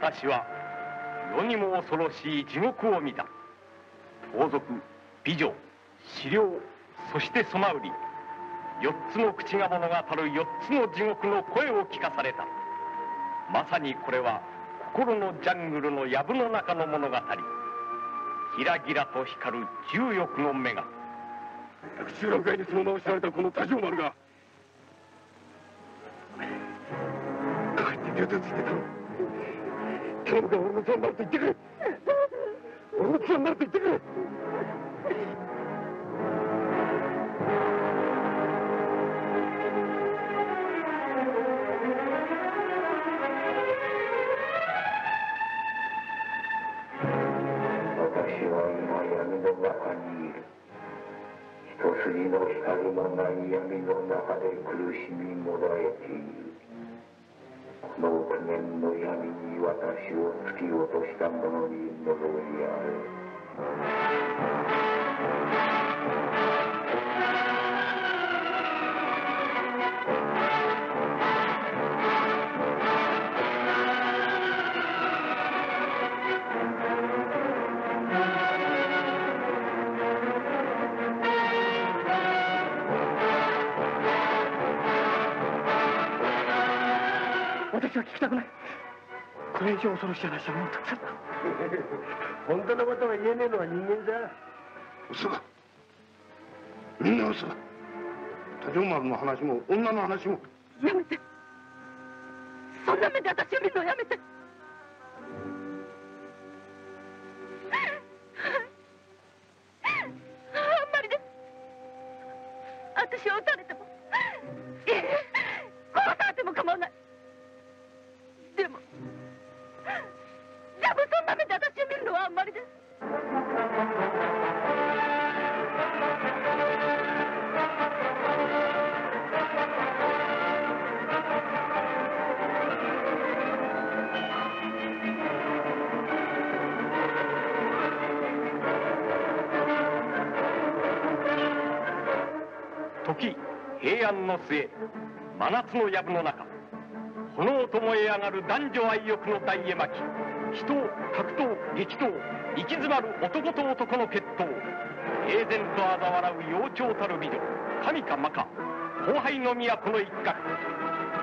私は世にも恐ろしい地獄を見た。盗賊、美女、死霊、そしてソナウリ、四つの口が物語る四つの地獄の声を聞かされた。まさにこれは心のジャングルの藪の中の物語。ギラギラと光る十翼の目が。中落外にその名を知られたこの太政丸が帰って両手ついてた。今日のが俺の妻になると言ってくれ。俺の妻になると言ってくれ。闇の中で苦しみもだえている。この無念の闇に私を突き落とした者に戻りあれ。私は聞きたくない。これ以上恐ろしい話はもうたくさんだ。本当のことが言えねえのは人間だ。嘘だ、みんな嘘だ。太政丸の話も女の話も。やめて、そんな目で私を見るのやめて。あんまりです。私を撃たれても、いえ、殺されても構わない。あんまりです。時平安の末、真夏の藪の中、炎と燃え上がる男女愛欲の大絵巻。人、格闘、激闘、行き詰まる男と男の決闘。平然と嘲笑う妖鳥たる美女、神か魔か、荒廃の都の一角。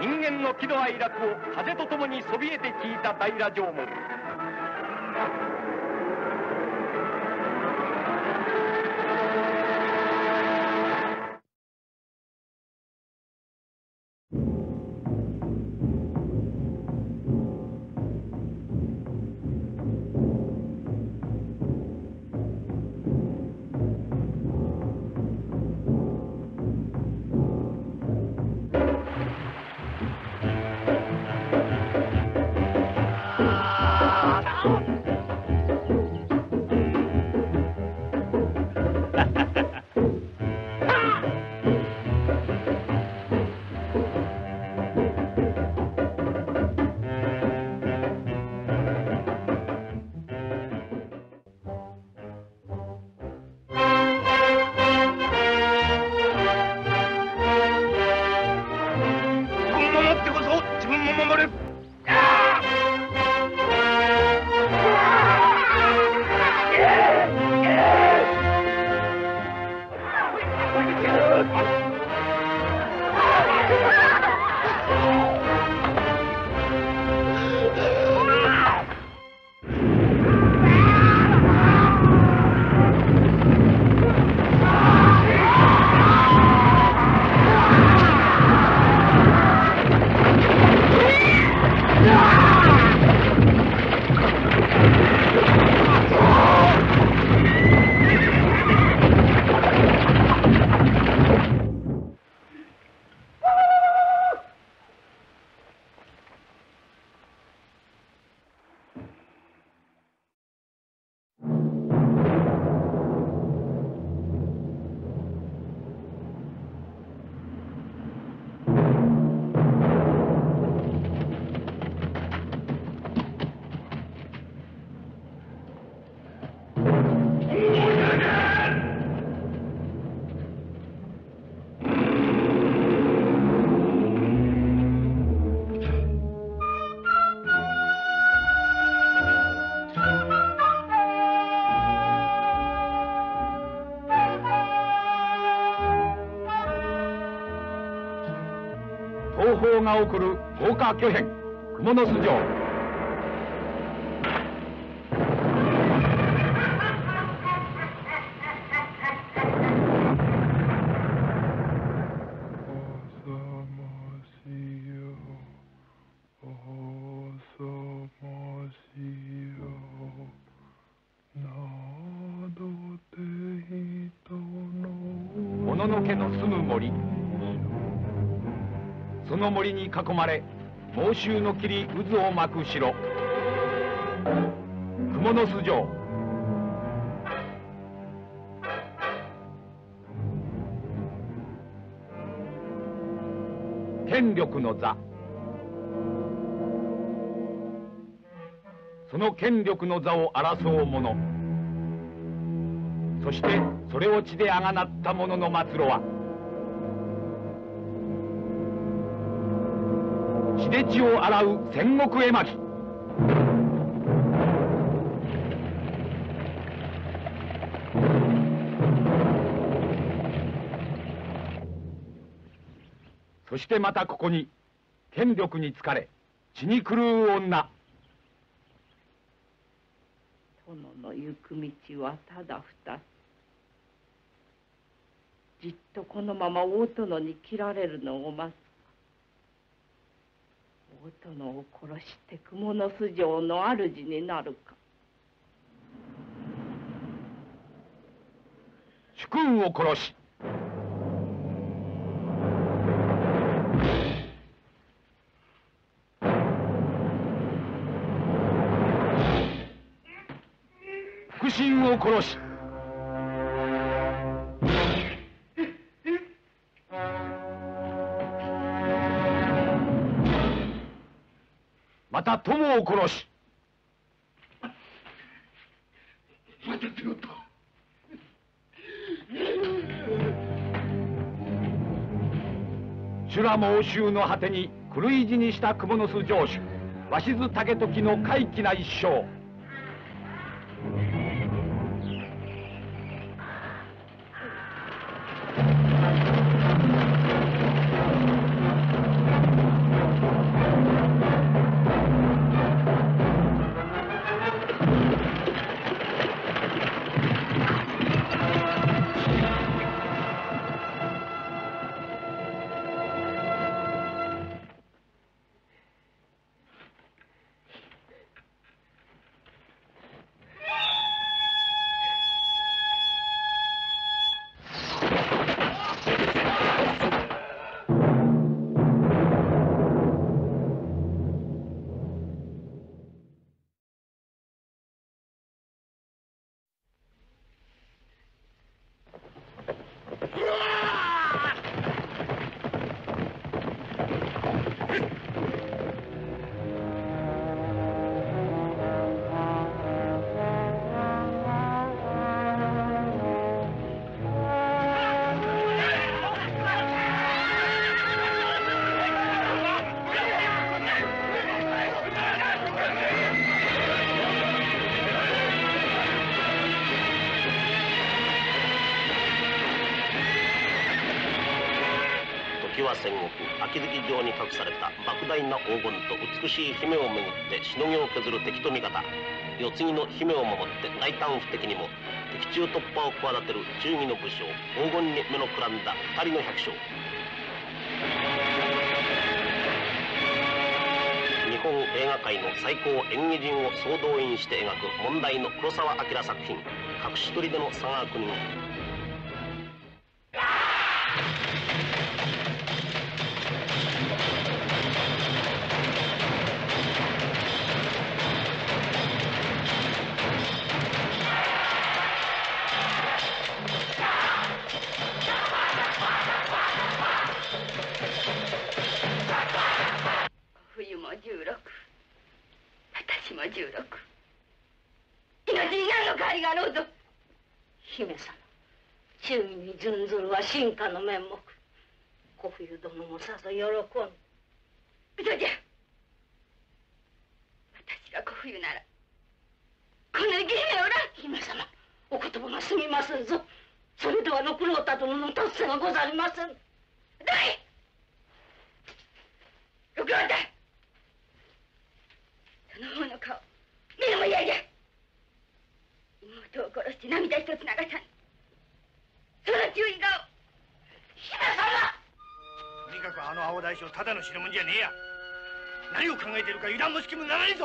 人間の喜怒哀楽を風と共にそびえて聞いた大羅城門。東宝が送る豪華巨編「蜘蛛の巣城」。もののけの住む森。その森に囲まれ猛襲の霧渦を巻く城、蜘蛛の巣城。権力の座。その権力の座を争う者、そしてそれを血であがなった者の末路は、血で血を洗う戦国絵巻。そしてまたここに権力に疲れ血に狂う女。殿の行く道はただ二つ。じっとこのまま大殿に斬られるのを待つか、大殿を殺して蜘蛛の巣城の主になるか。主君を殺し、腹心を殺し、また友を殺し、また手をと修羅猛襲の果てに狂い死にした蜘蛛の巣城主鷲津武時の怪奇な一生。戦国秋月城に隠された莫大な黄金と美しい姫をめぐってしのぎを削る敵と味方。世継ぎの姫を守って大胆不敵にも敵中突破を企てる忠義の武将、黄金に目のくらんだ二人の百姓。日本映画界の最高演技人を総動員して描く問題の黒澤明作品「隠し砦の佐川国の」。私も16、命に何の代わりがあろうぞ。姫様、忠義に準ずるは臣下の面目。小冬殿もさぞ喜んで。嘘じゃ、私が小冬ならこの生き姫おらん。姫様、お言葉がすみませんぞ。それでは六郎太殿の達成がござりません。どい。ご兄弟、その方の顔、目も嫌々。妹を殺して涙一つ流さぬ、その注意顔、姫様。とにかくあの青大将、ただの代物じゃねえや。何を考えているか油断も隙もならないぞ。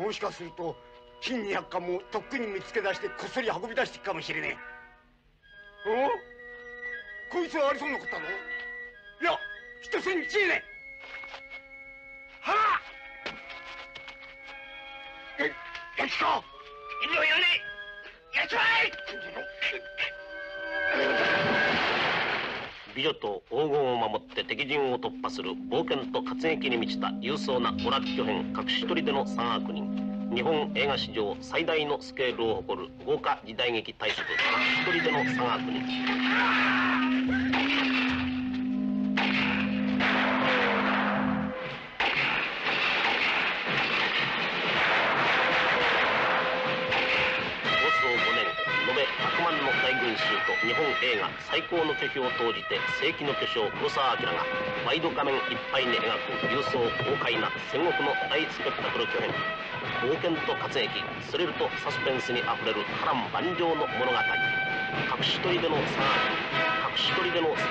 うん、もしかすると金200貫もとっくに見つけ出して、こっそり運び出していくかもしれねえ。お、こいつはありそうなことだろ。いや、人せにちいね。はらやきこ、意味を言わねえ。やきまい。美女と黄金を守って敵陣を突破する冒険と活劇に満ちた勇壮な娯楽巨編、隠し砦の三悪人。日本映画史上最大のスケールを誇る豪華時代劇大作、隠し砦の三悪人。日本映画最高の巨匠を投じて、世紀の巨匠黒澤明がワイド画面いっぱいに描く勇壮豪快な戦国の大スペクタクル巨編。冒険と活劇、スリルとサスペンスにあふれる波乱万丈の物語、隠し砦の三悪人。隠し砦の三悪人。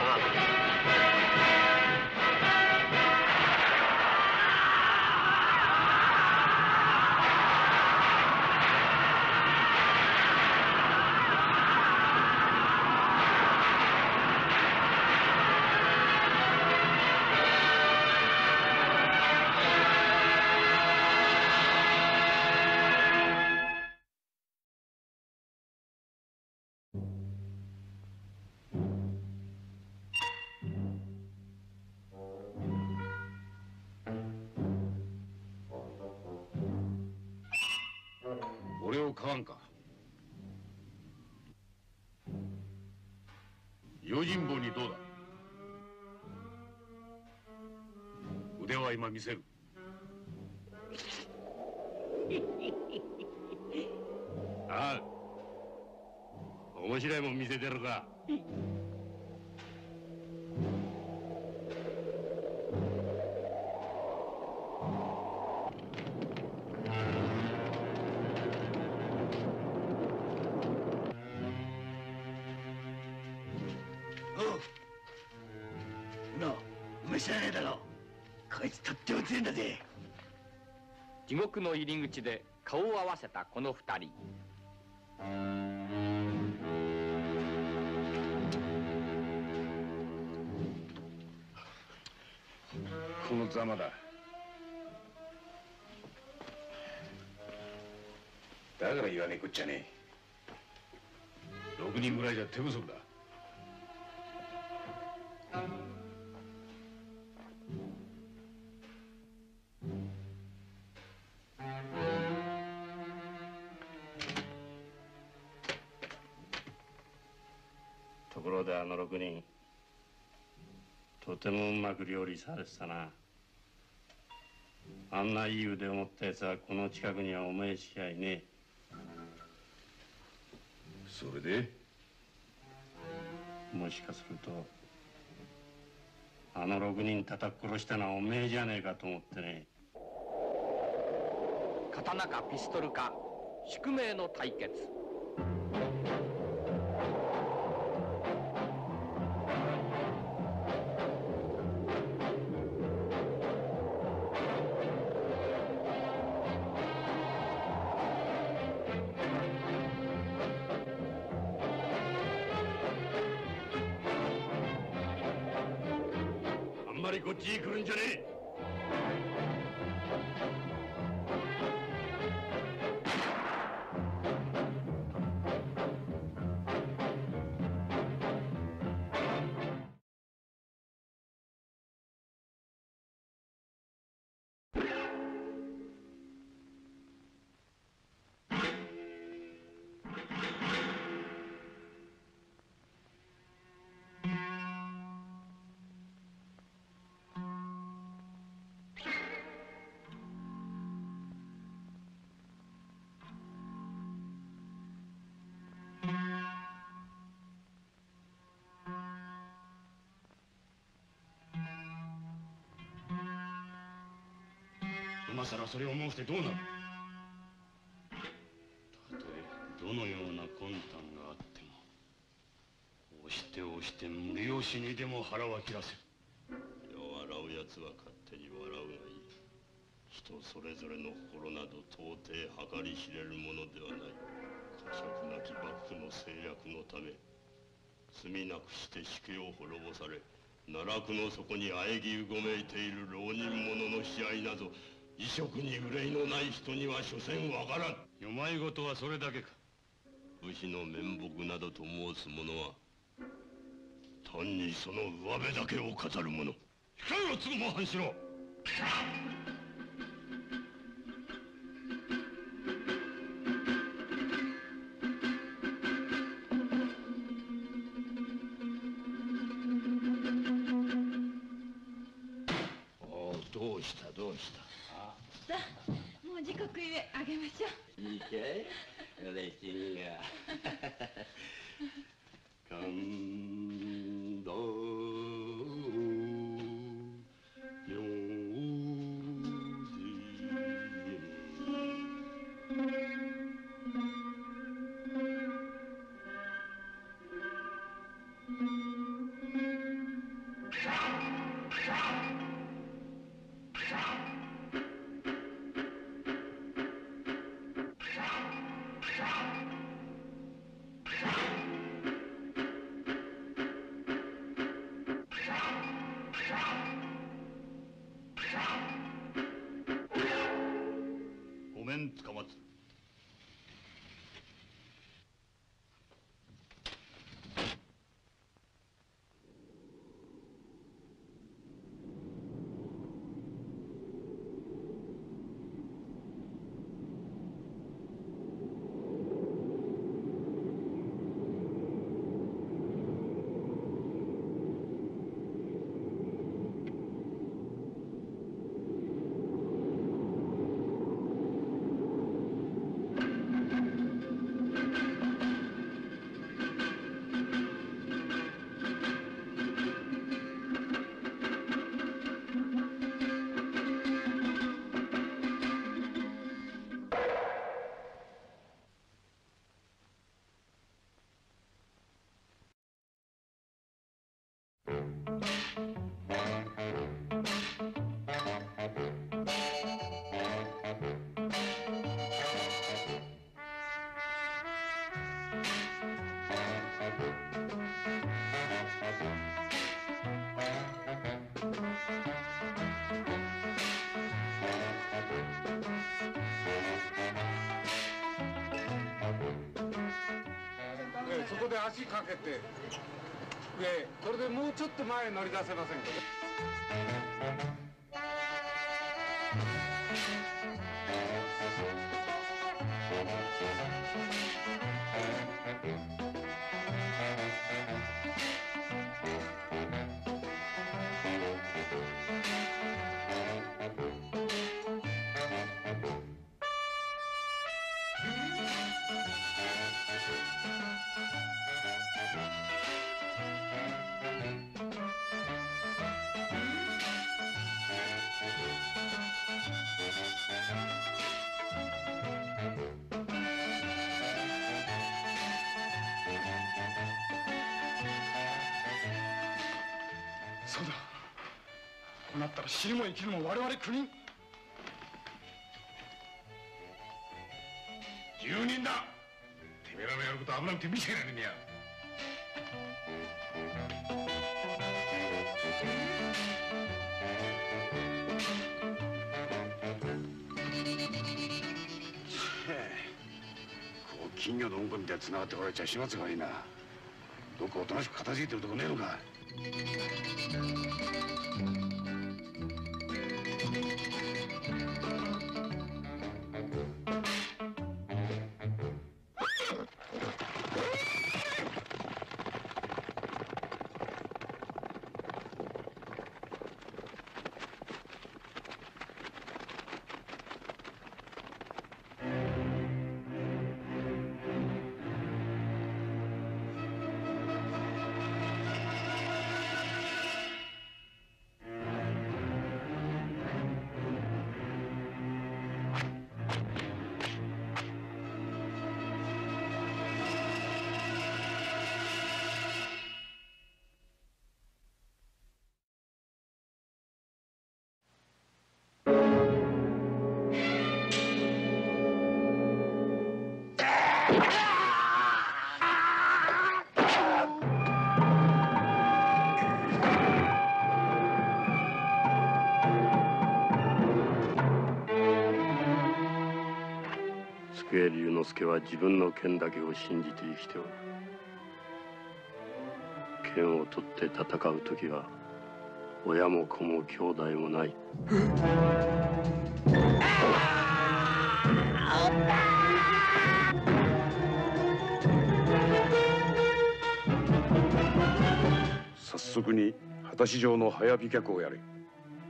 用心棒にどうだ。腕は今見せる。ああ、面白いもん見せてるか。地獄の入り口で顔を合わせたこの二人。このざまだ。だから言わねえこっちゃねえ。6人ぐらいじゃ手不足だ。とてもうまく料理されてたな。あんないい腕を持ったやつはこの近くにはお前しかいねえ。それでもしかするとあの6人叩き殺したのはお前じゃねえかと思ってね。刀かピストルか、宿命の対決。こっちに来るんじゃねえ。今さらそれを申してどうなる。たとえどのような魂胆があっても押して押して無理押しにでも腹は切らせる。笑うやつは勝手に笑うがいい。人それぞれの心など到底計り知れるものではない。呵責なき幕府の制約のため罪なくして死刑を滅ぼされ奈落の底にあえぎうごめいている浪人者の悲哀など異色に憂いのない人には所詮わからん。世まいごとはそれだけか。武士の面目などと申す者は単にその上辺だけを語る者。控えろ、つぐも半四郎。どうした。さあ、もう時刻ゆえあげましょう。いいかい、俺君が。感動妙人。捕まつ。そこで足かけて上、これでもうちょっと前へ乗り出せませんかね。なったら死にも生きるも我々9人10人だ。てめえらのやること危なくて見せられねえや。こう金魚のうんこみたいに繋がってこられちゃ始末が悪いな。どっかおとなしく片付いてるとこねえのか。菊江龍之介は自分の剣だけを信じて生きておる。剣を取って戦うときは親も子も兄弟もない。早速に果たし状の早飛脚をやれ。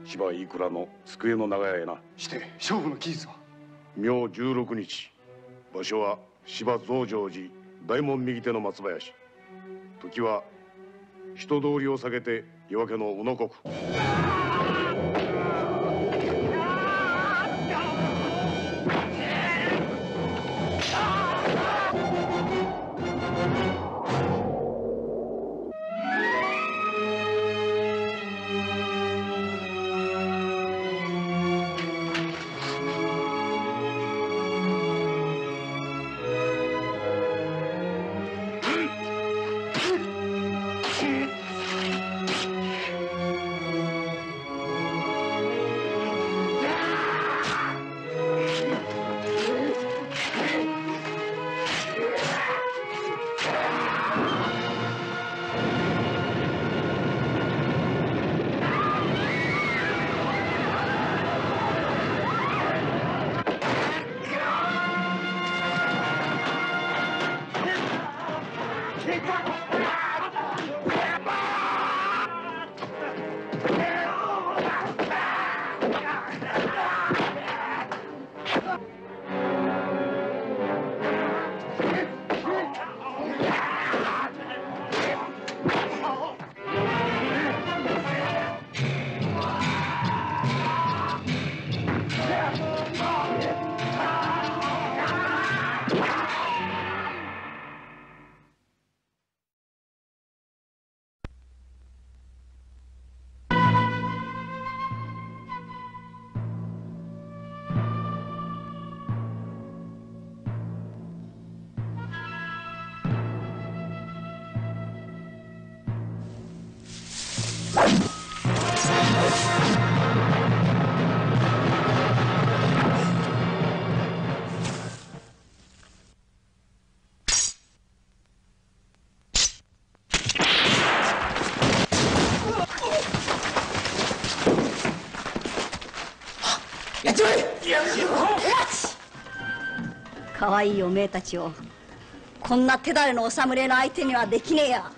芝飯倉の机の長屋へな。して勝負の期日は明16日、場所は芝増上寺大門右手の松林。時は人通りを避けて夜明けの小野国。可愛いおめえたちをこんな手だれのお侍の相手にはできねえや。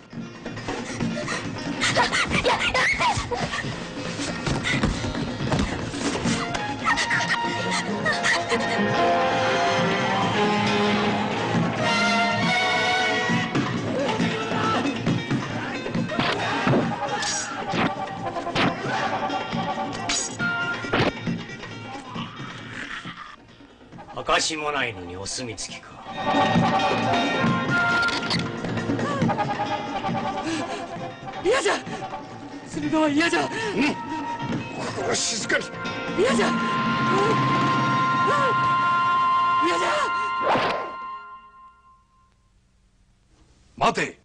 証しもないのにお墨付きか。嫌じゃ、隅田は嫌じゃ。心は静かに。嫌じゃ、嫌じゃ。待て、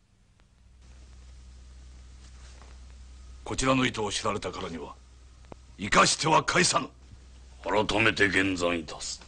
こちらの意図を知られたからには生かしては返さぬ。改めて現参いたす。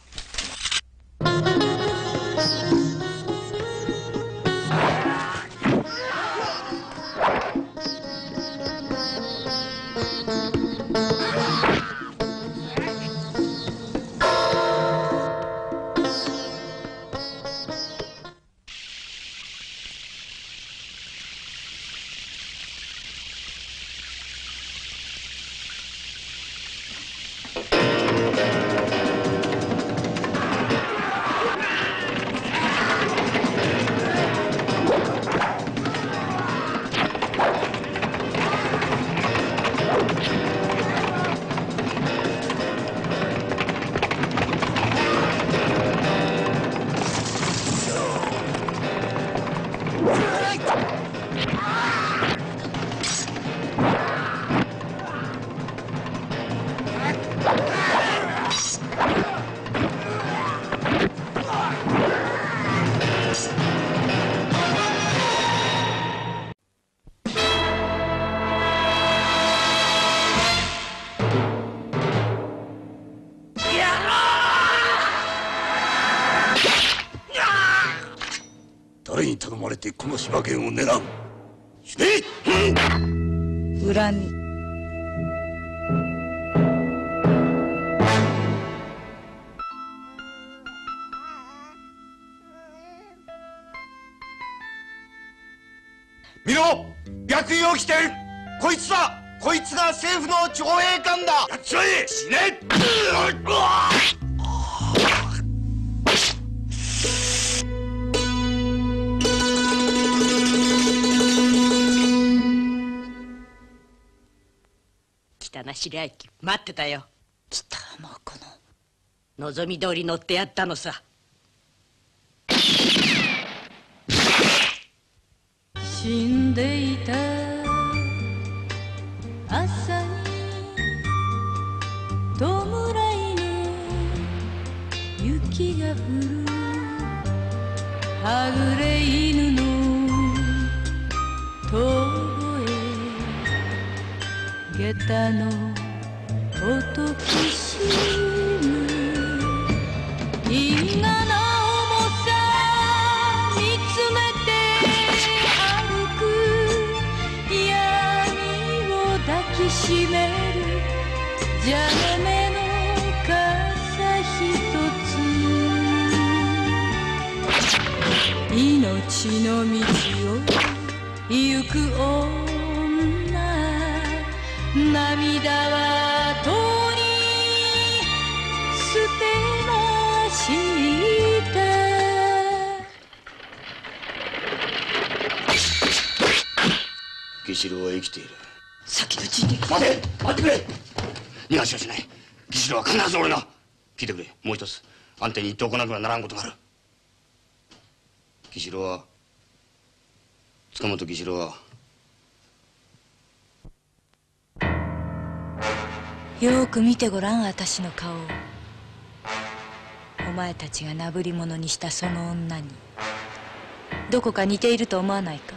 てこの柴犬を狙う。死ね！恨み。見ろ！白衣を着てる！こいつが政府の長兵官だ！やっちまえ！死ね！汚しりゃいき待ってたよ。来た、もうこの望み通り乗ってやったのさ。死んでいた朝に弔いの雪が降る。はぐれ犬の遠吠え、下駄の音きしむ。因果の締めるじゃがめの傘一つ。命の道を行く女、涙はとうに捨てました。義四郎は生きている。先の人力。待ってくれ。逃がしはしない。義四郎は必ず俺が。聞いてくれ。もう一つ、あんたに言っておかなくてはならんことがある。義四郎は、塚本義四郎はよく見てごらん、私の顔を。お前たちがなぶり者にしたその女にどこか似ていると思わないか？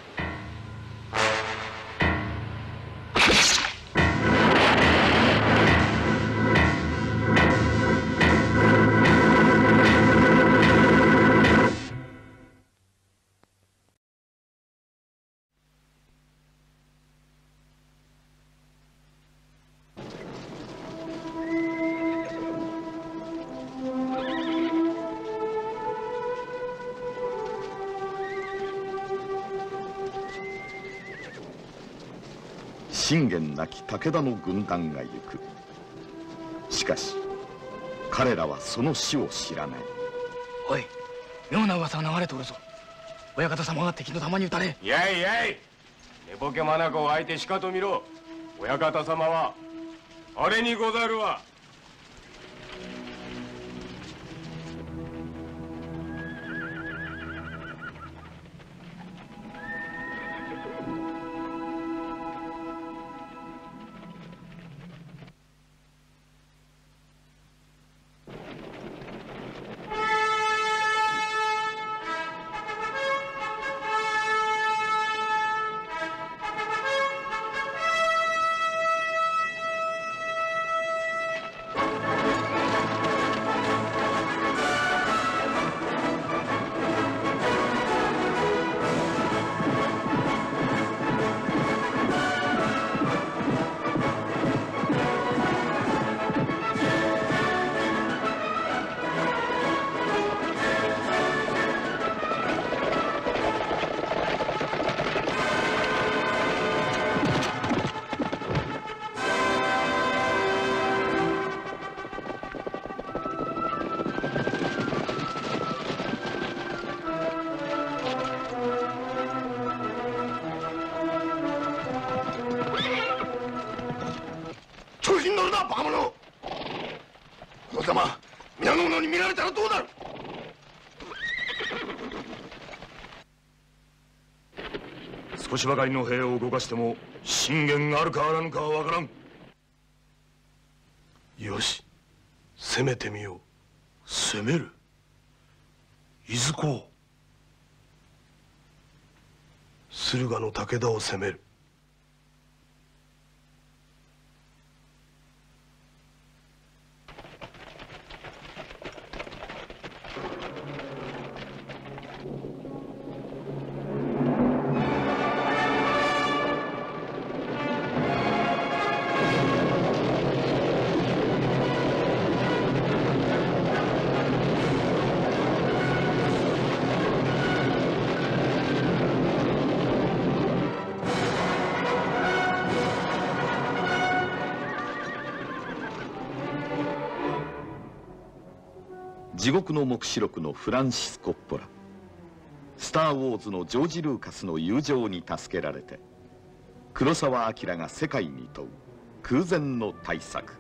信玄なき武田の軍団が行く。しかし彼らはその死を知らない。おい、妙な噂が流れておるぞ。親方様が敵の弾に撃たれ。やいやい、寝ぼけ眼を相手しかと見ろ。親方様はあれにござるわ。少しばかりの兵を動かしても信玄があるかあらぬかはわからん。よし、攻めてみよう。攻める。伊豆港、駿河の武田を攻める。地獄の黙示録のフランシス・コッポラ、スター・ウォーズのジョージ・ルーカスの友情に助けられて、黒澤明が世界に問う空前の大作。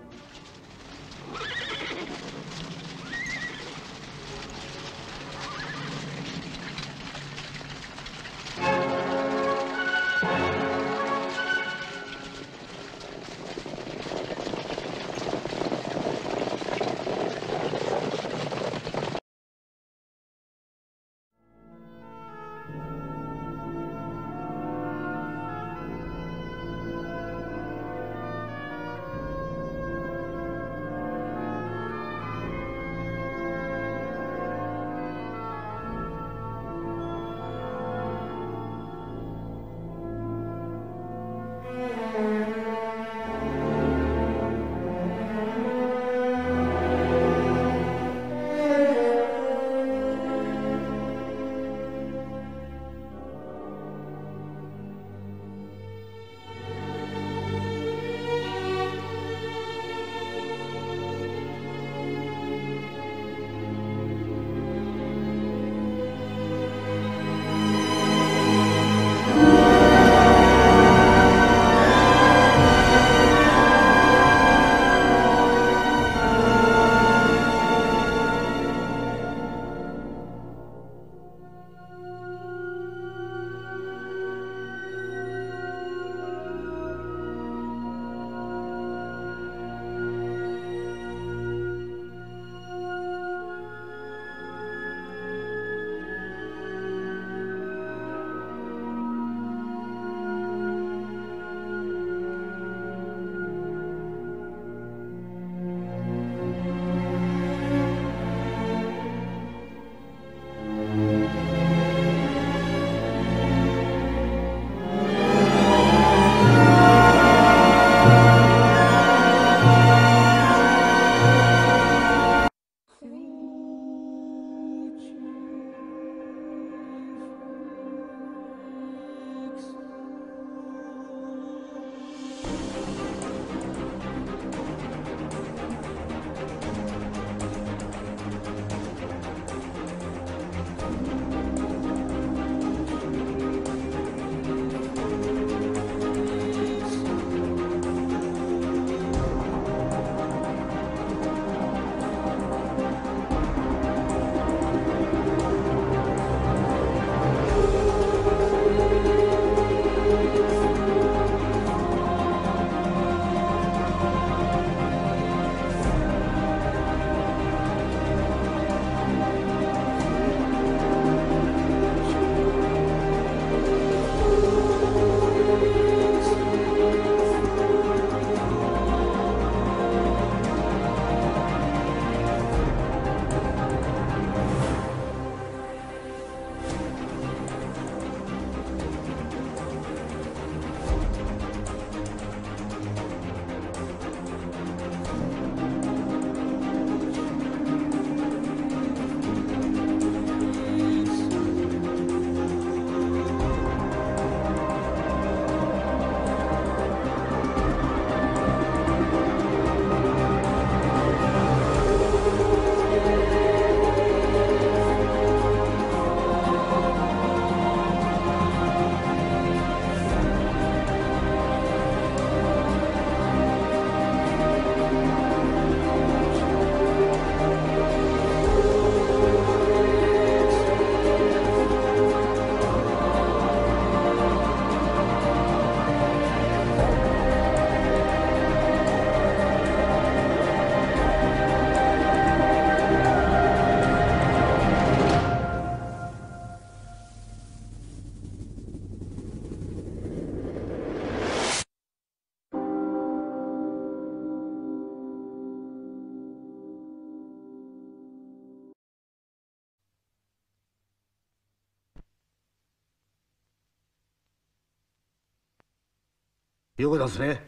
よくざんすね。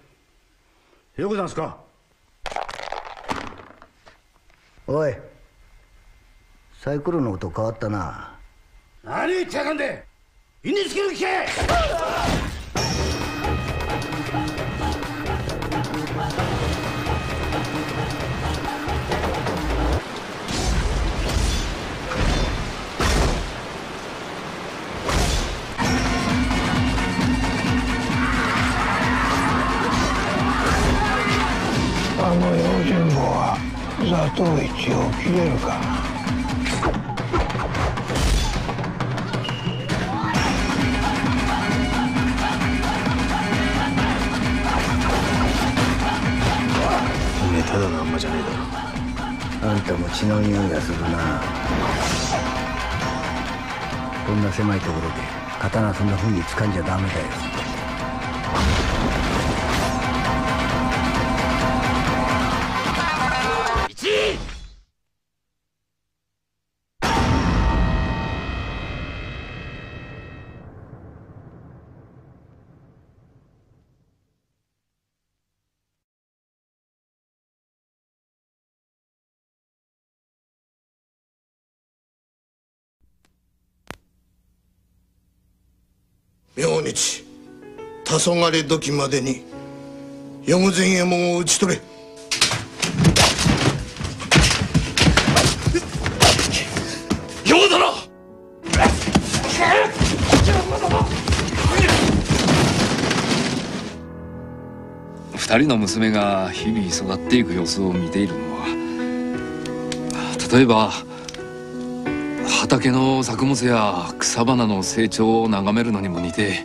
よくざんすか。おい、サイクルの音変わったな。何言ってやがんで。いにしきる気け。座頭市を切れるか。おめえただのあんまじゃねえだろ。あんたも血の匂いがするな。こんな狭いところで刀そんな風に掴んじゃダメだよ。明日黄昏時までに四千右衛門を討ち取れ。ようだな。二人の娘が日々育っていく様子を見ているのは、例えば畑の作物や草花の成長を眺めるのにも似て、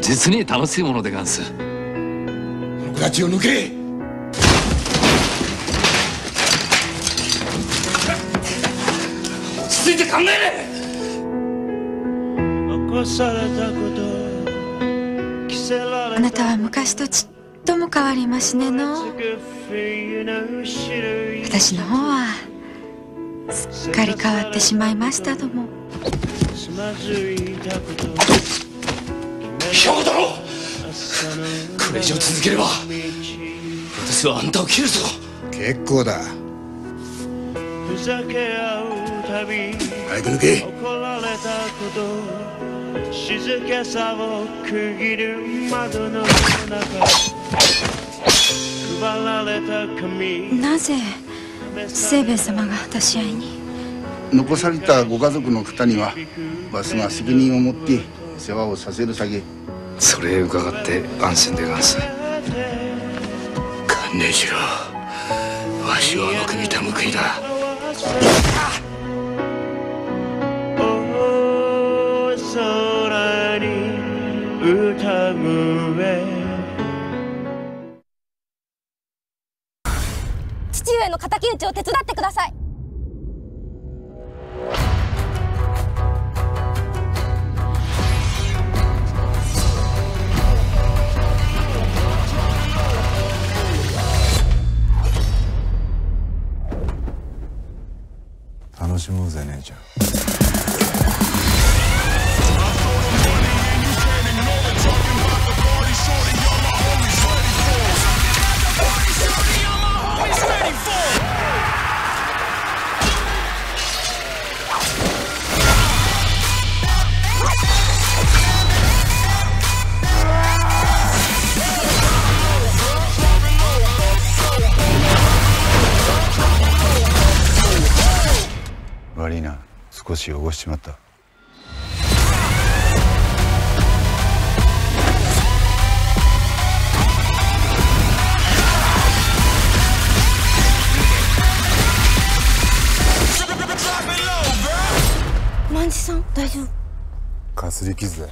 実に楽しいものでがんす。この子たちを抜け。落ち着いて考えれ。あなたは昔とちっとも変わりましねの。私の方はすっかり変わってしまいましたども。ひょうだろう。これ以上続ければ私はあんたを切るぞ。結構だ。早く抜け。なぜ清兵衛様が果たし合いに。残されたご家族の方にはわしが責任を持って世話をさせるさげ。それ伺って安心でがんす。観念しろ。わしをよく見た報いだ。大空に歌声。父上の敵討ちを手伝ってください。楽しもうぜ姉ちゃん。悪いな、少し汚しちまった。万次さん、大丈夫？かすり傷だ。